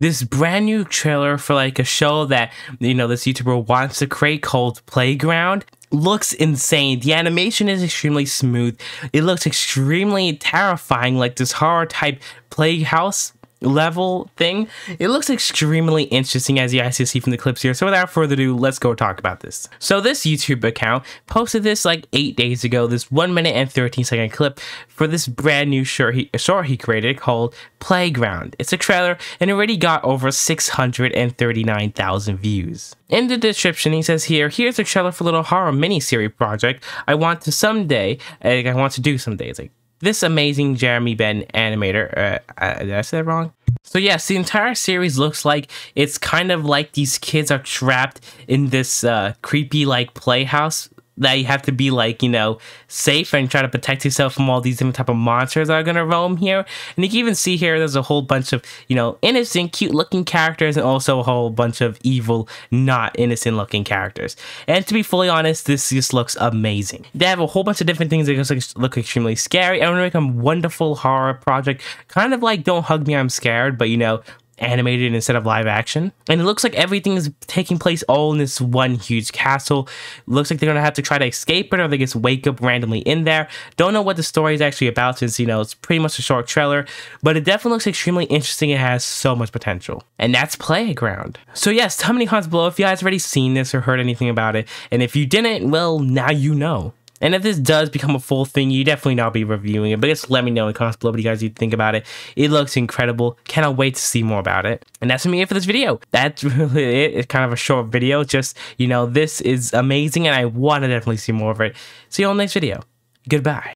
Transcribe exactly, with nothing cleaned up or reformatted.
this brand new trailer for like a show that, you know, this YouTuber wants to create called Playground looks insane. The animation is extremely smooth. It looks extremely terrifying, like this horror type playhouse level thing. It looks extremely interesting, as you guys can see from the clips here. So without further ado, let's go talk about this. So this YouTube account posted this like eight days ago, this one minute and thirteen second clip for this brand new short he, short he created called Playground. It's a trailer and already got over six hundred thirty-nine thousand views. In the description, he says here, here's a trailer for a little horror mini-series project I want to someday, like I want to do someday. It's like, this amazing Jeremy Ben animator, uh, uh, did I say that wrong? So yes, the entire series looks like it's kind of like these kids are trapped in this uh, creepy like playhouse that you have to be like, you know, safe and try to protect yourself from all these different type of monsters that are gonna roam here. And you can even see here there's a whole bunch of, you know, innocent, cute looking characters and also a whole bunch of evil, not innocent looking characters. And to be fully honest, this just looks amazing. They have a whole bunch of different things that just look extremely scary. I wanna make a wonderful horror project, kind of like Don't Hug Me, I'm Scared, but you know, animated instead of live action. And it looks like everything is taking place all in this one huge castle. Looks like they're gonna have to try to escape it, or they just wake up randomly in there. Don't know what the story is actually about, since, you know, it's pretty much a short trailer, but it definitely looks extremely interesting. It has so much potential. And that's Playground. So yes, tell me in the comments below if you guys already seen this or heard anything about it, and if you didn't, well, now you know. And if this does become a full thing, you definitely not be reviewing it, but just let me know in the comments below what you guys think about it. It looks incredible. Cannot wait to see more about it. And that's gonna be it for this video. That's really it. It's kind of a short video. Just, you know, this is amazing and I want to definitely see more of it. See you on the next video. Goodbye.